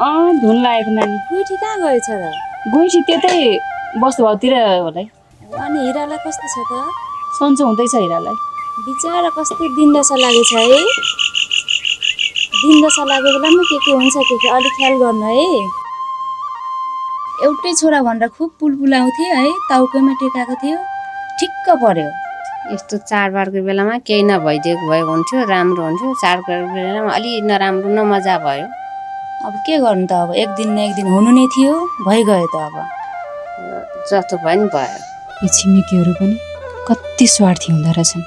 धुन लागेको नानी गोइठी कहाँ गएछ र? गोइठी त्यतै बस्नु भौतिर होला। अनि हिरालाई कस्तो छ त? सन्चो हुँदैछ हिरालाई। बिचारा कस्तो दिनदशा लागेछ है। दिनदशा लागेको बेलामा के हुन्छ के अलि ख्याल गर्नु है। एउटै छोरा भनेर खुब पुलपुलाउँथे है, टाउकोमा टेकाको थियो, ठिक्क पर्यो। यस्तो चाडबाडको बेलामा केही नभइदिएको भए हुन्थ्यो, राम्रो हुन्थ्यो। चाडबाडको बेलामा अलि नराम्रो नमजा भयो। अब के गर्नु त, अब एक दिन न एक दिन हुनु नै थियो, भइगयो त। अब जस्तो भयो नि भयो। यी छिमेकीहरू पनि कति स्वार्थी हुँदो रहेछन्,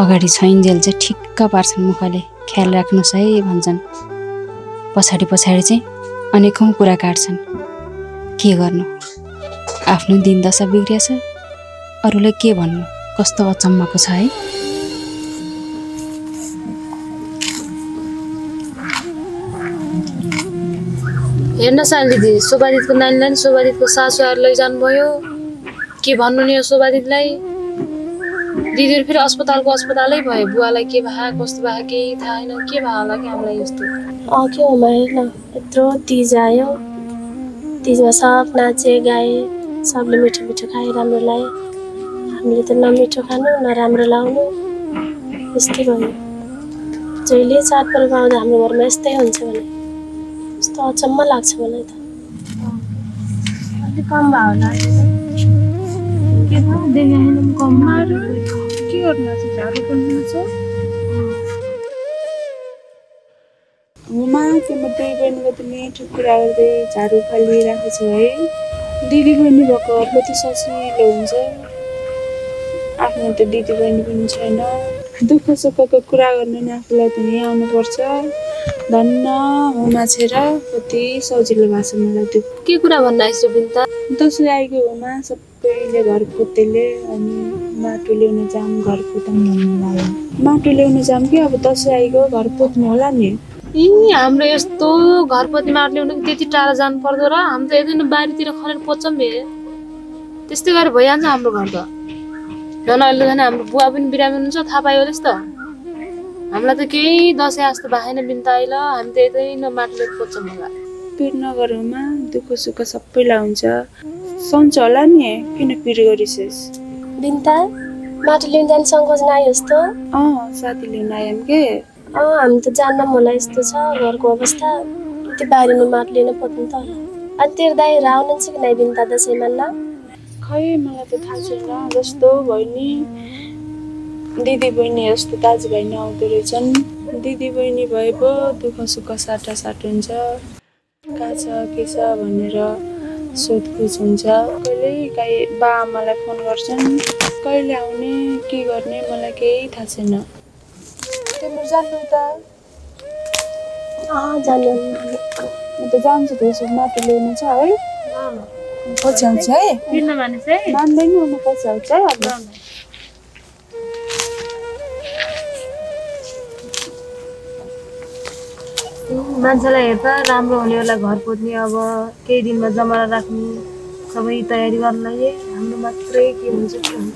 अगाडि छैन्जेल चाहिँ ठिक्क पार्छन्, मुखले ख्याल राख्नुहोस् है भन्छन्, पछाडि पछाडि चाहिँ अनेकौँ कुरा काट्छन्। के गर्नु, आफ्नो दिनदशा बिग्रिएछ, अरूले के भन्नु, कस्तो अचम्मको छ है। हेर्न साल दिदी, शोभादितको नानीलाई नि शोभादितको सासूहरू लैजानुभयो। के भन्नु नि शोभादितलाई? दिदीहरू फेरि अस्पतालको अस्पतालै भयो। बुवालाई के भा कस्तो भा केही थाहा छैन, के भा होला कि हामीलाई यस्तो आख्यो होला। हेर्न यत्रो तिज आयो, तिजमा सब नाचे गाए, सबले मिठो मिठो खाए, राम्रो लाए। हामीले त नमिठो खानु नराम्रो लाउनु यस्तै भयो। जहिले चाडपर्व आउँदा हाम्रो घरमा यस्तै हुन्छ भने यस्तो अचम्म लाग्छ मलाई त। अलिक कम भयो होला के थाहा देखेन कममा के गर्न चाहन्छु पनि छ उमा के मते गर्न त मिठो कुरा गर्दै झाडु फालिरहेको छ है। दिदी बहिनी भएको अब त सजिलो हुन्छ, आफ्नो त दिदी बहिनी पनि छैन। दुःख सुखको कुरा गर्नु नि आफूलाई त यहीँ आउनुपर्छ। धन्न हुमा छेर कति सजिलो भएको छ मलाई त्यो। के कुरा भन्न आइसो बिन्ता? दसैँ आएको हुमा सबैले घर खोतेले अनि माटो ल्याउन जाम, घर पोत्नु होला। माटो ल्याउन जाम कि अब दसैँ आएको घर पोत्नु होला नि। यी हाम्रो यस्तो घरपति माटो ल्याउनु त्यति टाढा जानु पर्दो र? हामी त यदि बारीतिर खनेर पोत्छौँ भे, त्यस्तै गरेर भइहाल्छ हाम्रो घर त। झन् अहिले झन् हाम्रो बुवा पनि बिरामी हुनुहुन्छ, थाहा पायो होस् त। हामीलाई त केही दसैँ जस्तो भएन बिन्ता, अहिले हामी त यतै नमाटले पोत्छौँ होला। पिर नगरमा दुःख सुख सबैलाई हुन्छ, सन्च होला नि, किन पिर गरिसेस् बिन्ता? माटो लिन जान सङ्कोच नआयोस् त? अँ साथी लिन आयौँ के। अँ हामी त जान्नौँ होला यस्तो छ घरको अवस्था, त्यो बारीमा माटो लिन पोत्नु त होला। अनि तेरो दाइहरू आउनुहुन्छ कि नाइ बिन्ता दसैँमा? ल खै मलाई त थाहा छैन। जस्तो बहिनी दिदी बहिनी जस्तो दाजु भाइ नआउँदो रहेछन्। दिदी बहिनी भए पो दुःख सुख साटासाट हुन्छ, के छ भनेर सोधपुछ हुन्छ। कहिले काहीँ बा आमालाई फोन गर्छन्, कहिले आउने के गर्ने मलाई केही थाहा छैन। तिम्रो जान्नु त? जान्नु म त जान्छु, त्यसो माटो ल्याउनु छ है, पछि आउँछ है। किन मानिस है मान्दैन म पछि आउँछ है। अब मान्छेलाई हेर्दा राम्रो हुनेहरूलाई घर पोत्ने, अब केही दिनमा जमरा राख्ने, सबै तयारी गर्नलाई हाम्रो मात्रै के हुन्छ के हुन्छ।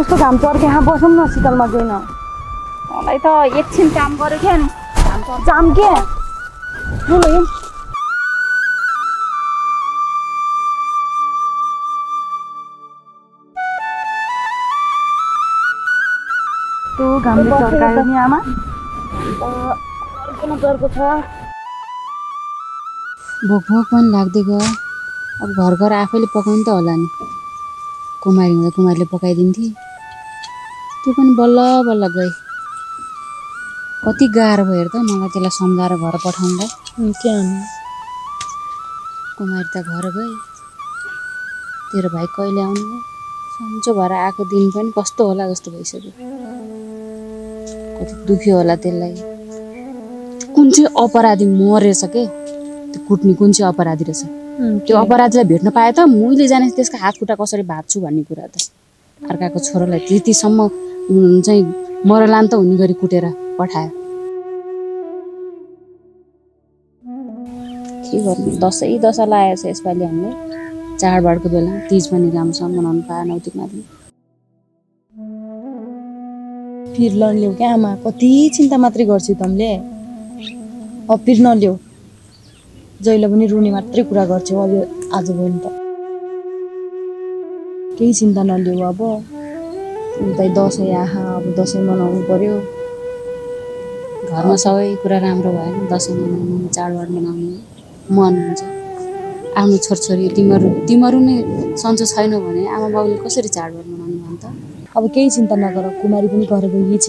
कस्तो घाम चर्के यहाँ बसौँ न शीतलमा गएन। मलाई त एकछिन काम गऱ्यो क्या जाम के। तो गांधी सरकार नहीं आमा और कौन दौर को था भोक मन लाग देगा अब घर घर आफैले पकाउन त होला नि कुमारी हुँदा कुमारले पकाइदिन्थी त्यो पनि बल्ल बल्ल गई कति गाह्रो भयो त मलाई त्यसलाई सम्झाएर घर पठाउँदा के हो कुमारी त घर गए तेरो भाइ कहिले आउनु सन्चो भएर आको दिन पनि कस्तो होला जस्तो भइसक्यो कति दुखी होला त्यसलाई कुन चाहिँ अपराधी मरेछ के त्यो कुट्नी कुन चाहिँ अपराधी रहेछ त्यो अपराधीलाई भेट्न पाए त मैले जाने त्यसको हात खुट्टा कसरी भाच्छु भन्ने कुरा त अर्काको छोरालाई त्यतिसम्म चाहिँ मरलान त हुने गरी कुटेर पठायो के गर्नु दसैँ दशा लागेछ यसपालि हामीले चाडबाडको बेला तीज पनि राम्रोसँग मनाउन पाएन उतिमाथि फिर नल्यौ क्या आमा कति चिन्ता मात्रै गर्छु तमले अब फिर नल्यौ जहिले पनि रुने मात्रै कुरा गर्छु अब आज भएन त केही चिन्ता नल्यौ अब उतै दसैँ आहा अब दसैँ मनाउनु पर्यो घरमा सबै कुरा राम्रो भएन दसैँ मनाउनु चाडबाड मनाउनु मन हुन्छ आफ्नो छोरछोरी तिमीहरू नै सन्चो छैन भने आमा बाबुले कसरी चाडबाड मनाउनु भन्छ अब केही चिन्ता नगर कुमारी पनि घर गई छ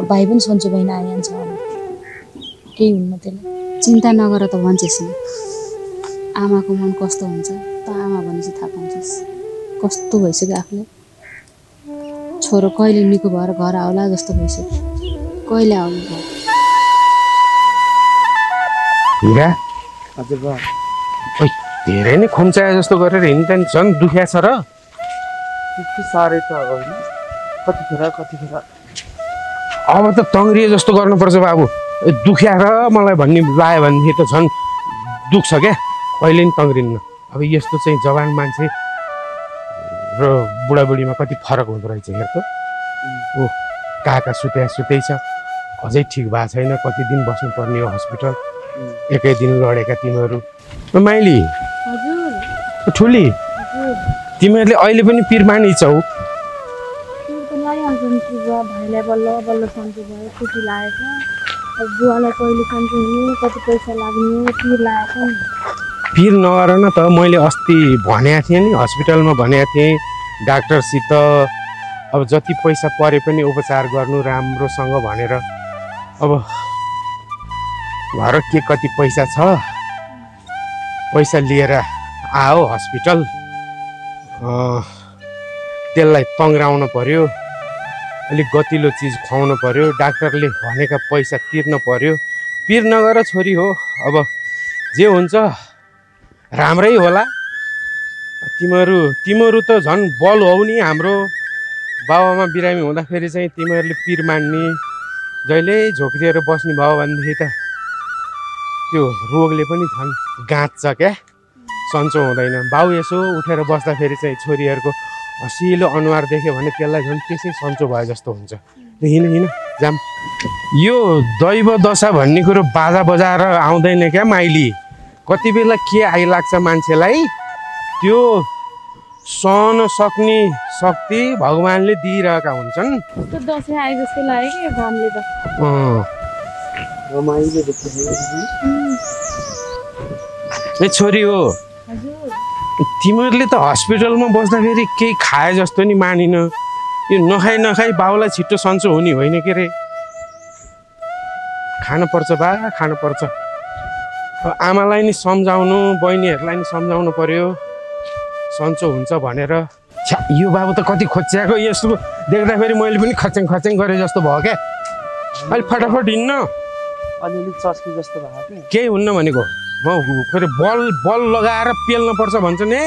अब भाइ पनि सन्चो भएन आइन्छ केही हुन्न त्यसले चिन्ता नगर त भन्छस् आमाको मन कस्तो हुन्छ त आमा भनेपछि थाहा पाउँछस् कस्तो भइसक्यो आफूले छोरो कहिले निको भएर घर आउला जस्तो भइसक्यो कहिले आउनु हिरा हजुर बा धेरै नै खुम्चाए जस्तो गरेर हिँड्दैन झन् दुख्या छ र त्यति साह्रै त होइन कतिखेर अब त तङ्ग्रिए जस्तो गर्नुपर्छ बाबु दुख्या र मलाई भन्ने लाग्यो भनेदेखि त झन् दुख्छ क्या कहिले नि तङ्ग्रिन्न अब यस्तो चाहिँ जवान मान्छे र बुढाबुढीमा कति फरक हुँदो रहेछ हेर त ओ काका सुतै छ अझै ठिक भएको छैन कति दिन बस्नुपर्ने हो हस्पिटल एकै दिन लडेका तिमीहरू माइली हजुर ठुली हजुर तिमीहरूले अहिले पनि पीर मानिन्छौ तिमीले आइ आउँछन् बुवा भाइले बल्ल बल्ल सन्चो भयो छुट्टी लागेछ अब बुवालाई कहिले सन्चो हुने कति पैसा लाग्ने पीर लागेछ पीर नगर न त मैले अस्ति भनेको थिएँ नि हस्पिटलमा भनेको थिएँ डाक्टरसित अब जति पैसा परे पनि उपचार गर्नु राम्रोसँग भनेर अब घर के कति पैसा छ पैसा लिएर आओ हस्पिटल त्यसलाई तङ्ग्राउन पर्यो अलिक गतिलो चिज खुवाउन पर्यो डाक्टरले भनेका पैसा तिर्न पर्यो पीर नगर छोरी हो अब जे हुन्छ राम्रै होला तिमीहरू त झन् बल हौ नि हाम्रो बाबामा बिरामी हुँदाखेरि चाहिँ तिमीहरूले पीर मान्ने जहिले झोक्रिएर बस्ने भयो भनेदेखि त त्यो रोगले पनि झन् गाँच्छ क्या सन्चो हुँदैन बाउ यसो उठेर बस्दाखेरि चाहिँ छोरीहरूको हँसिलो अनुहार देख्यो भने त्यसलाई झन् त्यसै सन्चो भयो जस्तो हुन्छ हिँड जाम यो दैव दशा भन्ने कुरो बाजा बजाएर आउँदैन क्या माइली कति बेला के आइलाग्छ मान्छेलाई त्यो सहन सक्ने शक्ति भगवान्ले दिइरहेका हुन्छन् ए छोरी हो तिमीहरूले त हस्पिटलमा बस्दाखेरि केही खाए जस्तो नि मानिन यो नखाई बाउलाई छिट्टो सन्चो हुने होइन के अरे खानुपर्छ बा खानुपर्छ आमालाई नि सम्झाउनु बहिनीहरूलाई नि सम्झाउनु पर्यो सन्चो हुन्छ भनेर यो बाबु त कति खोच्याएको यस्तो देख्दाखेरि मैले पनि खच्याङ गरेँ जस्तो भयो क्या अलिक फटाफट हिँड्न अलिअलि चस्की जस्तो भएको केही हुन्न भनेको के अरे बल लगाएर पेल्नुपर्छ भन्छन् है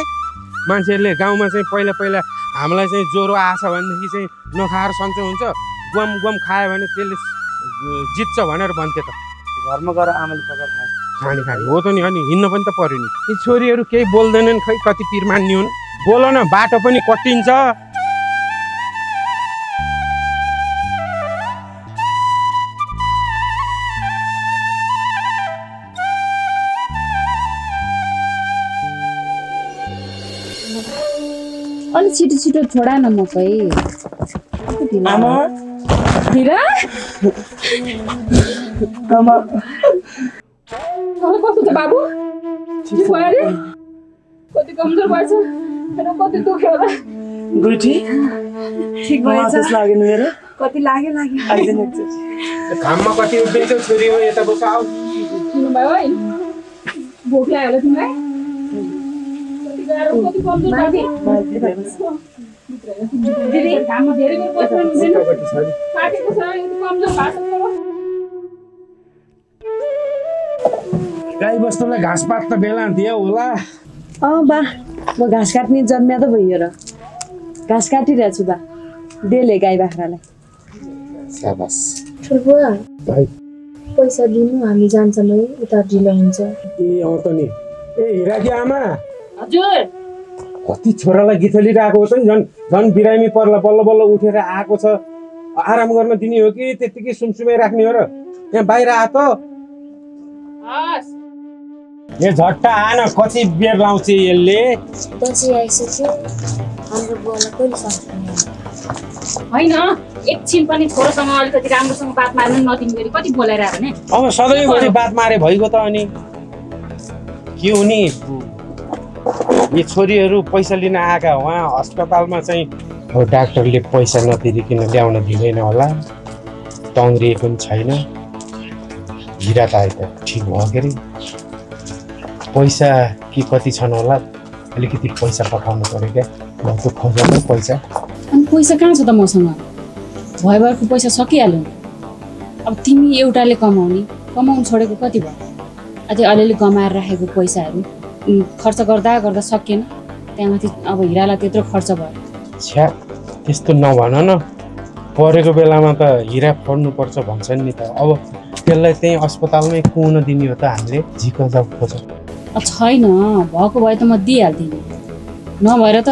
मान्छेहरूले गाउँमा चाहिँ पहिला हामीलाई चाहिँ ज्वरो आएछ भनेदेखि चाहिँ नखाएर सन्चो हुन्छ गम खायो भने त्यसले जित्छ भनेर भन्थे त घरमा गएर आमाले पकाएर खाने हो त नि अनि हिँड्न पनि त पर्यो नि यी छोरीहरू केही बोल्दैनन् खै कति पीर मान्ने हुन् बोल न बाटो पनि कटिन्छ अलि छिटो छोडा न म चाहिँ Dira? Tama. Kalau kau sudah babu, siapa dia? Kau tu kamera baca, kalau kau tu tuh kira. Guci? Sih baca. Matas lagi nuera? Kau tu lagi. Aja nanti. Kamera kau tu udah jauh suri, ya tak bocah. Cuma bawa ini. Bokeh alat ni kan? Kau tu garuk, kau tu kamera baca. दीदी काम धेरै मेरो बस्न दिनु पाकेको छ यो काम जो भाषण गरो गाई बस्तुले घाँस पात त बेला दिए होला अ बा म घाँस काट्ने जम्म्या त भयो र घाँस काटिरहेछु बा देले गाई बाख्रालाई शाबाश ठुलबुवा भाइ पैसा दिनु हामी जान्छ म उता ढिलो हुन्छ ए अ त नि ए हिराकी आमा हजुर कति छोरालाई गिथली राखेको छ नि झन् झन् बिरामी पर्ला बल्ल उठेर आएको छ आराम गर्न दिने हो कि त्यतिकै सुमसुमै राख्ने हो र यहाँ बाहिर आ त हस यो झट्टा आन कति बेर लाउँछ यसले पछि आइसक्यो हाम्रो बुवालाई कहिले सम्झिने हैन एकछिन पनि छोरासँग अलिकति राम्रोसँग बात मार्नु नदिनु गरी कति बोलाइरा भने अब सधैँभरि बात मारे भइगयो त अनि के हो नि ये छोरीहरु पैसा लिन आका वहाँ अस्पतालमा चाहिँ डाक्टरले पैसा नतिरिकिन ल्याउन दिदैन होला टङ्ग्री पनि छैन हिरा ताई त ठीक हो गरी पैसा के कति छन् होला अलिकति पैसा पठाउनु पर्यो के भन्छ खोज्नु पैसा अनि पैसा कहाँ छ त मसँग भयभरको पैसा सकिहाल्यो अब तिमी एउटाले कमाउन छोडेको कति भयो अझै अलिअलि कमाएर राखेको पैसाहरु खर्च गर्दा सकिएन त्यहाँमाथि अब हिरालाई त्यत्रो खर्च भयो छ्या त्यस्तो नभन न परेको बेलामा त हिरा फोड्नु पर्छ भन्छन् नि त अब त्यसलाई चाहिँ अस्पतालमै कुन दिने हो त हामीले झिका जाउ खोज छैन भएको भए त म दिइहाल्दिन नभएर त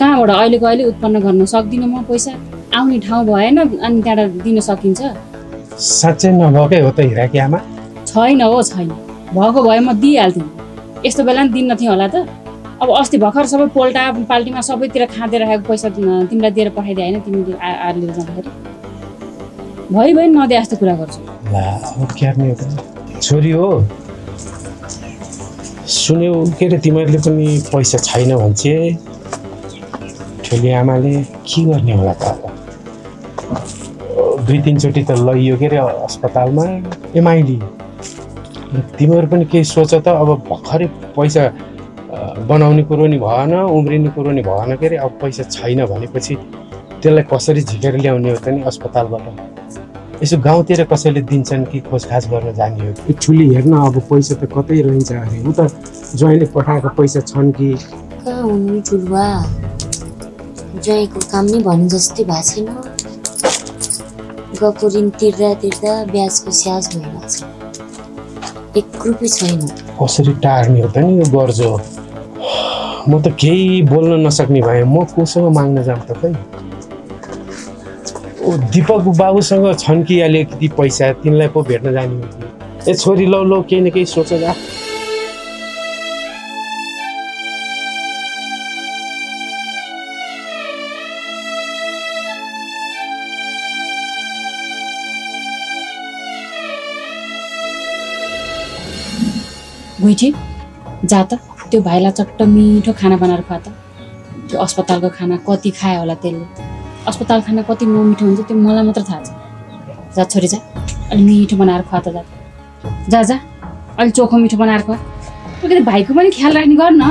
कहाँबाट अहिलेको अहिले उत्पन्न गर्न सक्दिन म पैसा आउने ठाउँ भएन अनि त्यहाँ दिन सकिन्छ साच्चै नभकै हो त हिरा कि आमा छैन हो छैन भएको भए म दिइहाल्दिन यस्तो बेला नि दिन नथ्यो होला त अब अस्ति भर्खर सबै पाल्टीमा सबैतिर खाँदै राखेको पैसा तिमीलाई दिएर पठाइदिए होइन तिमीले आएर लिएर जाँदाखेरि भइ नदिए जस्तो कुरा गर्छु ला अब के गर्ने हो छोरी हो सुन्यौ के रे तिमीहरूले पनि पैसा छैन भन्छे ठुली आमाले के गर्ने होला त दुई तीन चोटी त लगियो के रे अस्पतालमा एमआइडी तिमीहरु पनि के सोच त अब भर्खरै पैसा बनाउने कुरो नि भएन उम्रिने कुरो नि भएन के रे अब पैसा छैन भनेपछि त्यसलाई कसरी झिकेर ल्याउने हो त नि अस्पतालबाट यसो गाउँतिर कसैले दिन्छन् कि खोजखाज गर्न जाने हो कि ठुली हेर्न अब पैसा त कतै रहन्छ अरे उ त जयले पठाएको पैसा छन् कि कहाँ हुनु ठुलबुवा जयको काम नै भने जस्तै भा छैन गको ऋण तिर्दा ब्याजको स्याज भइरहेको छ एक रुपैयाँ छैन कसरी टार्ने हो त नि यो गर्ज म त केही बोल्न नसक्ने भए म कोसँग माग्न जाम त खै ओ दीपक बाबुसँग छन् कि अलिकति पैसा तिमीलाई पो भेट्न जाने हो ए छोरी लौ लौ केही न केही सोच जा गुइटी जा त त्यो भाइलाई चट्ट मिठो खाना बनाएर खुवा त त्यो अस्पतालको खाना कति खायो होला त्यसले अस्पताल खाना कति नमिठो हुन्छ त्यो मलाई मात्र थाहा छ जा छोरी जा अलि मिठो बनाएर खुवा त जा जा अलि चोखो मिठो बनाएर खुवा किन भाइको पनि ख्याल राख्ने गर न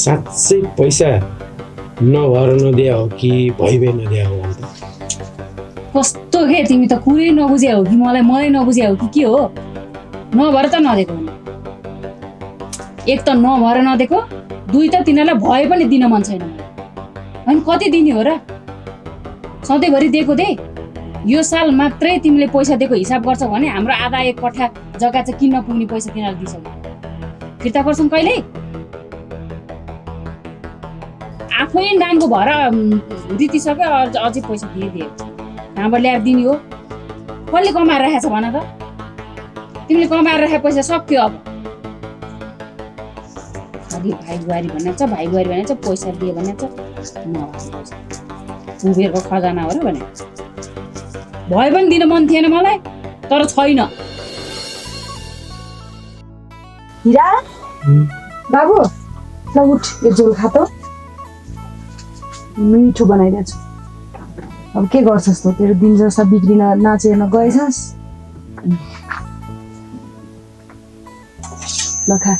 साँच्चै पैसा नभएर नदिया हो कि भइबे नदिया हो त कस्तो के तिमी त कुरै नबुझ्या हो कि मलाई नबुझ्या हो कि के हो नभएर त नदिएको एक त नभएर नदेको, दुई त तिनीहरुलाई भए पनि दिन मन छैन। अनि कति दिने हो र? सधैँभरि दिएको दे। यो साल मात्रै तिमीले पैसा दिएको हिसाब गर्छौ भने हाम्रो आधा एक कठा जग्गा चाहिँ किन्न पुग्ने पैसा तिनीहरुले दिन्छौ। फिर्ता गर्छौ कहिले? आफै डाङको भएर दितिसके अझै पैसा दिए। हाम्रो ल्याएर दिने हो। कसले कमाएर राखेछ भन त? तिमीले कमाएर राखे पैसा सक्यो अब। भाइगुवारी भन्छ, भाइगुवारी भन्छ, पैसा दिए भन्छ, उबेरको खजाना हो र भने। भए पनि दिन मन थिएन मलाई, तर छैन। हिरा बाबु, ल उठ, यो झोल खा त। मिठो बनाइदिन्छु। अब के गर्छस् त? तेरो दिन जसा बिग्रिन नाचेन गएछस्। ल खा।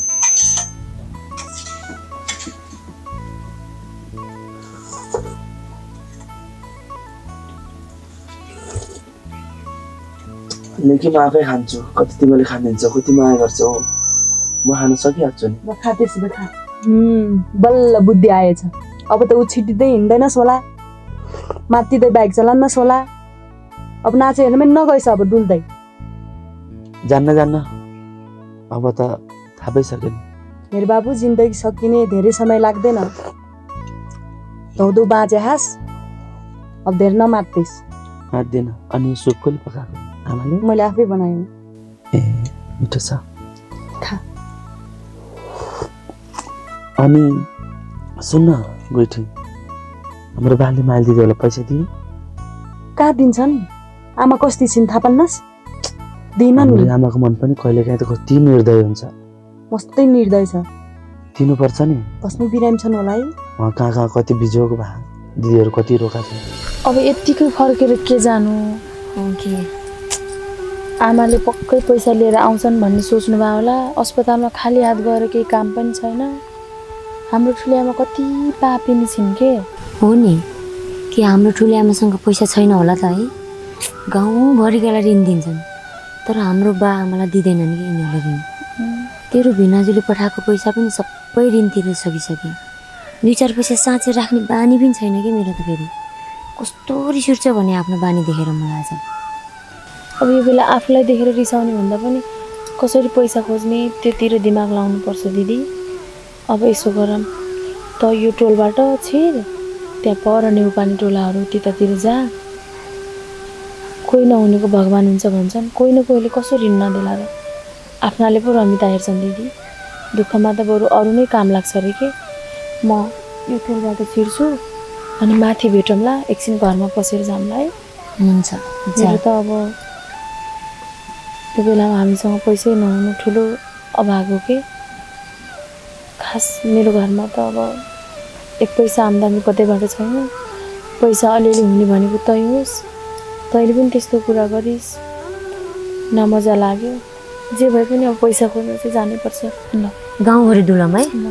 लेकिन आफै खान्छु। कति तिमीले खान्छौ, कति माया गर्छौ। म खान सकिहाल्छु नि। म खातेछु त खा। बल्ल बुद्धि आएछ। अब त उ छिटिदै हिँड्दैनस् होला। माथिदै बाइक चलाउनस् होला। अब नाचे हेर्न पनि नगइस अब डुल्दै। जान्न। अब त थापै सकेन। मेरो बाबु जिन्दगी सकिने धेरै समय लाग्दैन। धौधौ बाजे हास। अब धेरै नमात्तिस। मात्दैन। अनि सुकुल पकाएको। मैले आफै बनाएँ। ए मिठो छ। खा। अनि सुन्न गोइठी, हाम्रो बाले माल दिदीलाई पैसा दिए। कहाँ दिन्छन्? आमा कस्ती छिन् थाहा पाल्नस्? दिइनन् नि। आमाको मन पनि कहिलेकाहीँ त कति निर्दय हुन्छ। मस्तै निर्दय छ। दिनुपर्छ नि। बस्नु बिरामी छन् होला है। कहाँ कति बिजोको भा दिदीहरू कति रोका छन्। अब यतिकै फर्केर के जानु? के आमाले पक्कै पैसा लिएर आउँछन् भन्ने सोच्नुभयो होला। अस्पतालमा खाली हात गएर केही काम पनि छैन। हाम्रो ठुली आमा कति पापिनी छिन् के। हो नि, कि हाम्रो ठुली आमासँग पैसा छैन होला त है। गाउँभरिकालाई ऋण दिन्छन्, तर हाम्रो बा आमालाई दिँदैनन् कि यिनीहरूले ऋण। तेरो भिनाजुले पठाएको पैसा पनि सबै ऋण तिर्न सकिसके। दुई चार पैसा साँचेर राख्ने बानी पनि छैन कि मेरो त। फेरि कस्तो रिस उठ्छ भने आफ्नो बानी देखेर मलाई आज। अब यो बेला आफूलाई देखेर रिसाउने भन्दा पनि कसरी पैसा खोज्ने त्योतिर दिमाग लाउनुपर्छ दिदी। अब यसो गरौँ त, यो टोलबाट छिर, त्यहाँ पर नेउपानी टोलाहरू त्यतातिर जा। कोही नहुनेको भगवान हुन्छ भन्छन्। कोही न कोहीले कसरी ऋण नदेला र आफ्नाले पो रमिता हेर्छन् दिदी। दुःखमा त बरु अरू नै काम लाग्छ अरे के। म यो टोलबाट छिर्छु, अनि माथि भेटौँला। एकछिन घरमा पसेर जाउँला है। हुन्छ। त अब त्यो बेलामा हामीसँग पैसै नहुनु ठुलो अभाग हो कि। खास मेरो घरमा त अब एक पैसा आम्दानी कतैबाट छैन। पैसा अलिअलि हुने भनेको तै होस्। तैँले पनि त्यस्तो कुरा गरिस् न, मजा लाग्यो। जे भए पनि अब पैसा खोज्न चाहिँ जानैपर्छ। ल गाउँभरि डुलम है। ल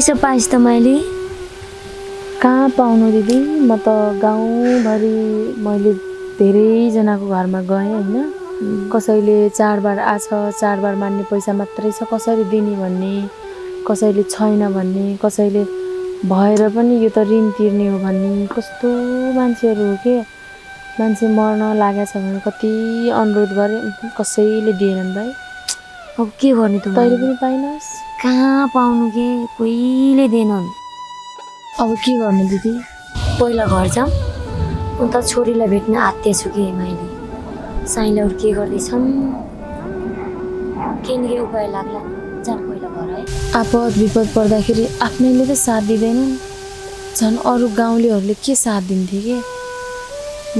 पैसा पाइस् त मैले। कहाँ पाउनु दिदी, म त गाउँभरि मैले धेरैजनाको घरमा गएँ हैन। कसैले चाडबाड आछ चाडबाड मान्ने पैसा मात्रै छ कसरी दिने भन्ने, कसैले छैन भन्ने, कसैले भएर पनि यो त ऋण तिर्ने हो भन्ने कस्तो मान्छेहरु हो के। मान्छे मर्न लाग्या छ भने कति अनुरोध गरे कसैले दिएनन् भाइ। अब के गर्ने त, तैले पनि पाइनस्, कहाँ पाउनु के, कोहीले दिएनन्। अब के गर्ने दिदी, पहिला घर जाऊ, उता छोरीलाई भेट्न आत्ते छु के मैले। साइलाई के गर्दैछन् के नि उपाय लाग्ला, जाऊ पहिला घर है। आपद विपद पर्दाखेरि आफ्नैले त साथ दिदैनन्, झन् अरु गाउँलेहरुले के साथ दिन्थे के।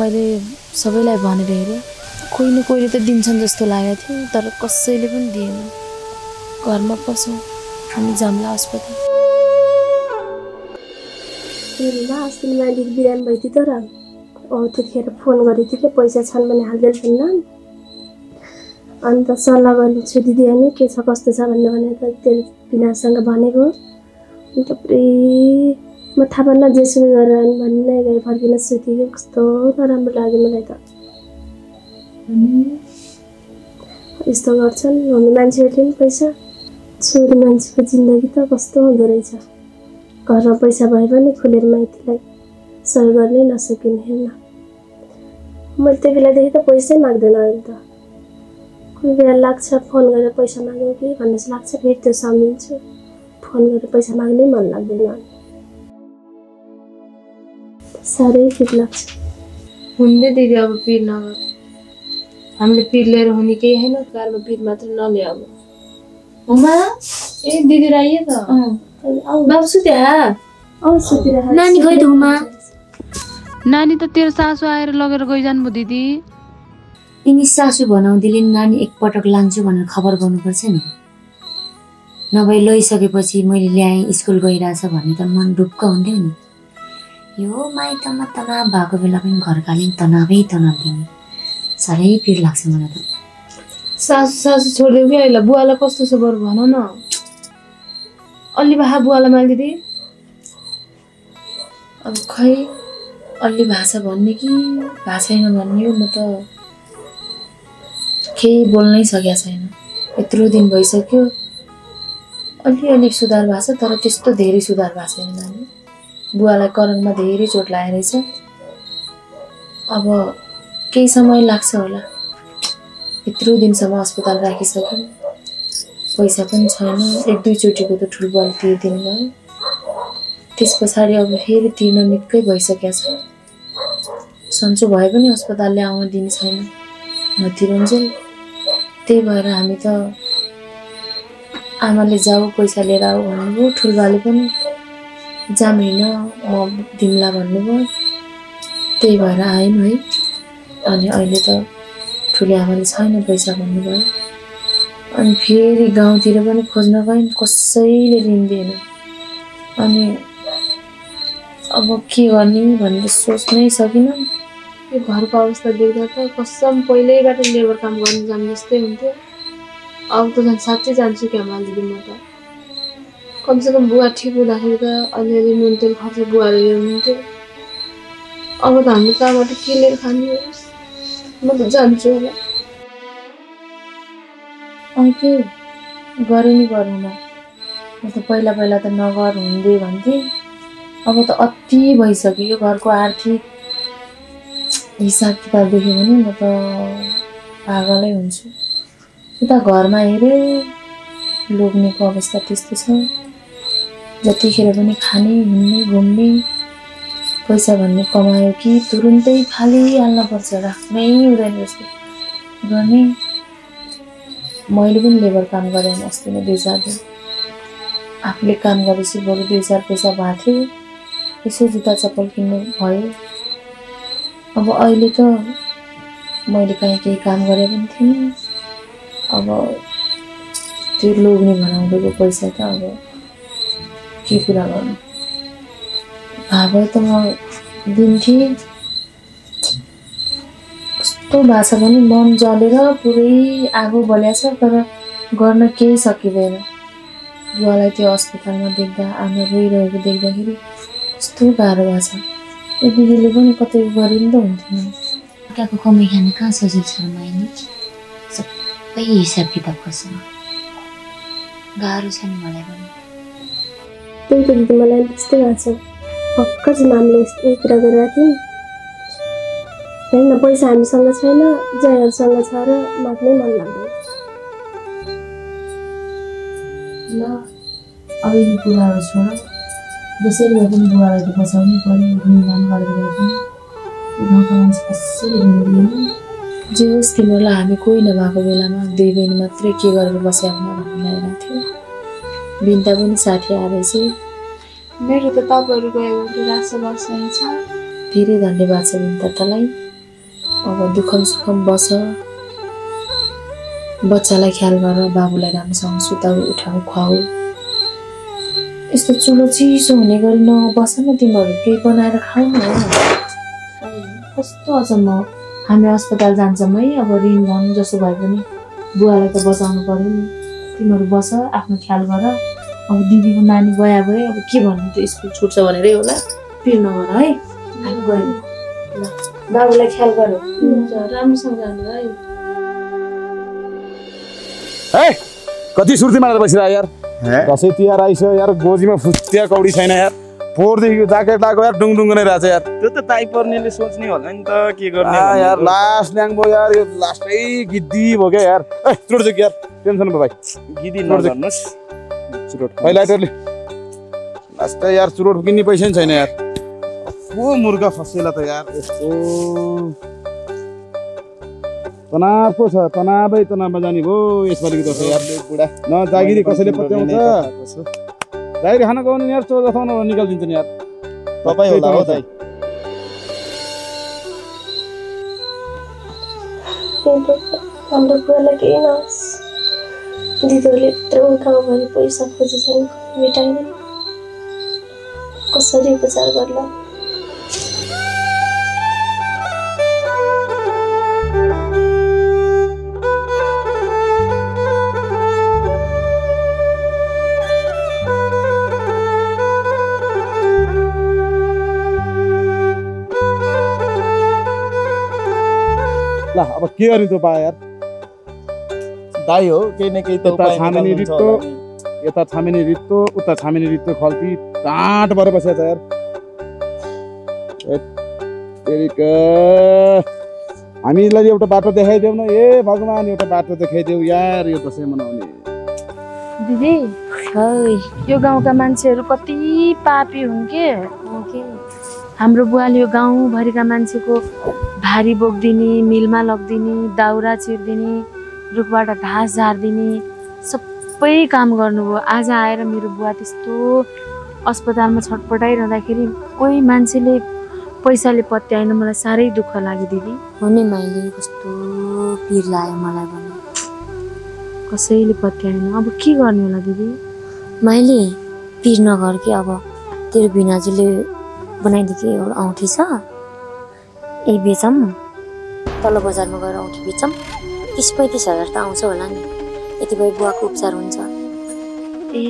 मैले सबैलाई भनेर हेरे, कोही न कोहीले त दिन्छन् जस्तो लागेको थियो, तर कसैले पनि दिएन। घरमा पसौ हामी जामला अस्पताल। हेर्दा अस्ति मालिक बिराम भइथि, तर त्यतिखेर फोन गरेथि के पैसा छन् भने हाल्दैछन्। अन्त सल्लाह गर्नु छु दिदी अनि के छ कस्तो छ भन्ने भने त त्यो बिनासँग भनेको। अन्त म थाहा पाउन जेसुकै गरेर भन्ने गए फर्किन सुति के कस्तो नराम्रो लाग्यो मलाई त। यस्तो गर्छन् हामी मान्छेहरूले पनि पैसा, छोरी मान्छेको जिन्दगी त कस्तो हुँदो रहेछ। घरमा पैसा भए पनि खुलेर माइतीलाई सहयोग गर्नै नसकिने होइन। मैले त्यो बेलादेखि त पैसै माग्दैन, अहिले त कोही बेला लाग्छ फोन गरेर पैसा माग्नु कि भन्ने लाग्छ, फेरि त्यो सम्झिन्छु फोन गरेर पैसा माग्नै मन लाग्दैन। साह्रै पिर लाग्छ हुन्दै दिदी, अब पिर नगर, हामीले पिर लिएर हुने केही होइन, कारमा पिर मात्र नल्याऊ। उमा ए दिदी राई त बाबु सुते नानी खै त, उमा नानी त तेरो सासू आएर लगेर गइजानु भयो दिदी। तिनी सासू भनाउँदैले नानी एकपटक लान्छु भनेर खबर गर्नुपर्छ नि, नभए लइसकेपछि मैले ल्याएँ स्कुल गइरहेछ भने त मन ढुक्क हुन्थ्यो नि। यो माइतमा तनाव भएको बेला पनि घरकाले तनावै तनाव दिने, साह्रै पिर लाग्छ मलाई त। सासु सासु छोड्दै कि अहिले बुवालाई कस्तो छ बरु भन न, अलि भाषा बुवालाई मालिदिदी। अब खै अलि भाषा भन्ने कि भाषैन भन्ने, म त केही बोल्नै सकेको छैन, यत्रो दिन भइसक्यो। अलिअलि सुधार भएको छ, तर त्यस्तो धेरै सुधार भएको छैन नानी। बुवालाई करङमा धेरै चोट लागेछ, अब केही समय लाग्छ होला। यत्रो दिनसम्म अस्पताल राखिसक्यो, पैसा पनि छैन, एक दुईचोटिको त ठुलो बल तिर्दिनु भयो, त्यस पछाडि अब फेरि तिर्न निकै भइसकेको छ। सन्चो भए पनि अस्पतालले आउन दिने छैन, नतिरन्छ। त्यही भएर हामी त आमाले जाऊ पैसा लिएर आऊ भन्नुभयो, ठुलबाले पनि जाम होइन म तिमीला भन्नुभयो, त्यही भएर आएन है। अनि अहिले त ठुले आमाले छैन पैसा भन्नुभयो, अनि फेरि गाउँतिर पनि खोज्न गएन, कसैले ऋण दिएन। अनि अब के गर्ने भनेर सोच्नै सकिनँ। यो घरको अवस्था देख्दा त कसम पहिल्यैबाट लेबर काम गर्नु जाने जस्तै हुन्थ्यो। अब त झन् साँच्चै जान्छु क्या आमा दिदी, म त कमसेकम बुवा ठिक हुँदाखेरि त अलिअलि नुन तेल खर्च बुवाले ल्याउनुहुन्थ्यो। अब त हामी कहाँबाट के लिएर खाने, म त जान्छु होला। अङ्के गरे नि गरौँला, म त पहिला पहिला त नगर हुँदै भन्थेँ, अब त अति भइसक्यो। घरको आर्थिक हिसाब किताब देख्यो भने म त पागलै हुन्छु। उता घरमा हेऱ्यो लोग्नेको अवस्था त्यस्तो छ, जतिखेर पनि खाने हिँड्ने घुम्ने। पैसा भन्ने कमायो कि तुरुन्तै फालिहाल्नुपर्छ, राख्नै हुँदैन जस्तो गर्ने। मैले पनि लेबर काम गरेँ अस्ति नै 2000 दिन, आफूले काम गरेपछि बरु 2000 पैसा भएको थियो, यसो जुत्ता चप्पल किन्नु भयो। अब अहिले त मैले कहीँ केही काम गरे पनि थिइनँ, अब त्यो लोग्ने भनाउँदैको पैसा त अब के कुरा गर्नु। भाइ त म दिन्थेँ, कस्तो भाषा पनि मन जलेर पुरै आगो बल्या छ, तर गर्न केही सकिँदैन। बुवालाई त्यो अस्पतालमा देख्दा आमा रोइरहेको देख्दाखेरि यस्तो गाह्रो भएको छ ए दिदीले पनि कतै गरिन्द हुँदैन काको कमी खाने कहाँ सजिल छ मैले सबै हिसाब किताब कसो गाह्रो छ नि मलाई पनि त्यही त दिदी मलाई त्यस्तै लाग्छ पक्का मामले यस्तो कुरा गरिराखिन हैन पैसा हामीसँग छैन जयरसँग छ र माग्नै मन लाग्दैन ल अब यी कुराहरु छोडौं दशैंले पनि बुवालाई त बचाउनै पर्यो भूमिदान गरेर पनि उहाँको कसैले दिँदैन जे होस् तिमीलाई हामी कोही नभएको बेलामा दुई बहिनी मात्रै के गरेर बस्याउन भन्ने लागेको थियो बिन्ता पनि साथी आएछ मेरो त तपाईहरु गयो भने रास बस्नुहुन्छ धेरै धन्यवाद छ बिन्ता तलाई अब दुखम सुखम बस बच्चालाई ख्याल गरेर बाबुलाई राम्रोसँग सुताउ उठाउ खुवाउ यस्तो चुलो चिसो हुने गरी नबस न तिमीहरू केही बनाएर खाऊ न कस्तो अचम्म हामी अस्पताल जान्छौँ है अब रिनझन जसो भए पनि बुवालाई त बचाउनु पर्यो नि तिमीहरू बस आफ्नो ख्याल गर अब दिदीको नानी गयो भए अब के भन्नु त स्कुल छुट्छ भनेरै होला पिर नगर है हामी गयौँ ल बाबुलाई ख्याल गर राम्रोसँग जानु है ए कति सुर्ती मारेर बसिरा यार दसैँ तिहार आइसक्यो यार गोजीमा फुत्या कौडी छैन यार पोर देखिको जाकेट लाएको यार डुङडुङ नै रहेछ यार त्यो त ताई पर्नेले सोच्ने होला नि त के गर्ने यार लास्ट ल्याङ भयो यार यो लास्टै गिद्दी भयो क्या यार ए चोड जोक यार टेन्सन भयो भाइ गिद्दी नगर्नुस् चुरोट भाइ लाइटरले लास्ट यार चुरोट किन्ने पैसा नि छैन यार को मुर्गा फसेला त यार यस्तो तनाव को छ तनावै तनावमा जाने भो यसपालिको दशैं यारले बुढा न जागिरी कसैले पत्याउँछ जागिरी खान गाउनु यार चो जथाउनु निकालिदिन्छ नि यार तपाईँ होला हो दाइ तिम्रो हाम्रो बुवालाई केही नहोस् दिदीहरूले यत्रो गाउँभरि पैसा खोजेछन् भेटाइन कसरी उपचार गर्ला अब के गर्ने त बा यार दाइ हो केही न केही त उपाय छामेनी रित्तो यता छामेनी रित्तो उता छामेनी रित्तो खल्ती टाट भएर बसेछ यार तेरीका हामीलाई एउटा बाटो देखाइदेऊ न ए भगवान एउटा बाटो देखाइदेऊ यार यो दशैं मनाउने दिदी हाय यो गाउँका मान्छेहरु कति पापी हुन् के हाम्रो बुवाले यो गाउँ भरिका मान्छेको भारी बोक्दिनी मिलमा लग्दिनी दाउरा चिर्दिनी रुखबाट घाँस झार्दिनी सबै काम गर्नुभयो आज आएर मेरो बुवा त्यस्तो अस्पतालमा छटपटाइरहँदाखेरि कोही मान्छेले पैसाले पत्याएन मलाई साह्रै दुःख लाग्यो दिदी हो नि मैले कस्तो पिर लाग्यो मलाई भने कसैले पत्याएन अब के गर्ने होला दिदी मैले पिर नगर कि अब तेरो भिनाजुले बनाइदिएको एउटा औँठी छ ए बेचम तल बजारमा गएर औँठी बेचम 30-35 हजार त आउँछ होला नि यति भए बुवाको उपचार हुन्छ ए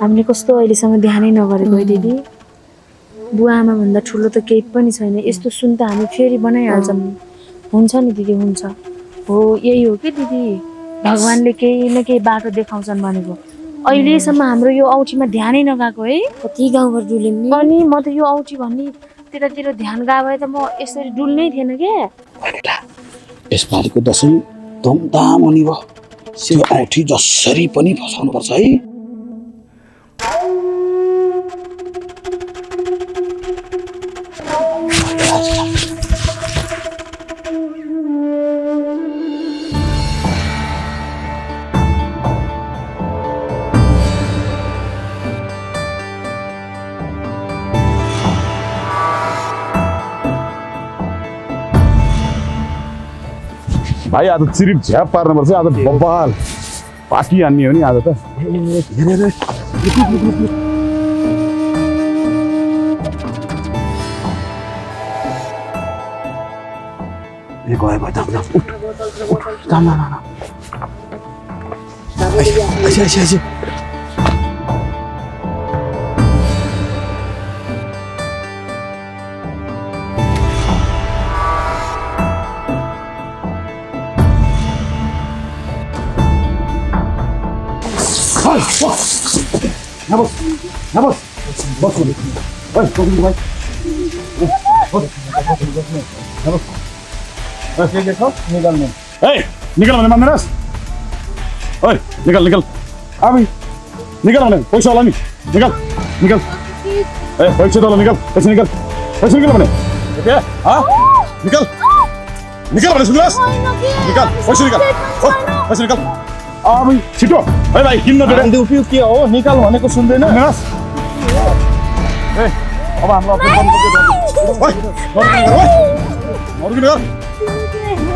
हामीले कस्तो अहिलेसम्म ध्यानै नगरेको दिदी बुवा आमा भन्दा ठुलो त केही पनि छैन यस्तो सुन त हामी फेरि बनाइहाल्छौँ हुन्छ नि दिदी हुन्छ हो यही हो कि दिदी भगवानले केही न केही बाटो देखाउँछन् भनेको अहिलेसम्म हाम्रो यो औँठीमा ध्यानै नगएको है कति गाउँभर डुल्यौँ नि अनि म त यो औँठी भन्ने तेरातिर ध्यान गए भए त म यसरी डुल्नै थिएन के बेटा यसपालिको दशैं धमधाम हुने भयो त्यो औँठी जसरी पनि फसाउनु पर्छ है भाइ आज चिरिप झ्याप पार्नु पर्छ आज बब्बाल पार्टी हान्ने हो नि आज त ए गए भाइ जाम जाम उठ उठ जाम न न आइज आइज आइज निकल आमी छिटो ए भाई किन नबेरा आन्दे उपयोग किया हो निकाल भनेको सुन्दैन नस ए अब हाम्रो अपन बन्द गर्दै ओइ मर्किन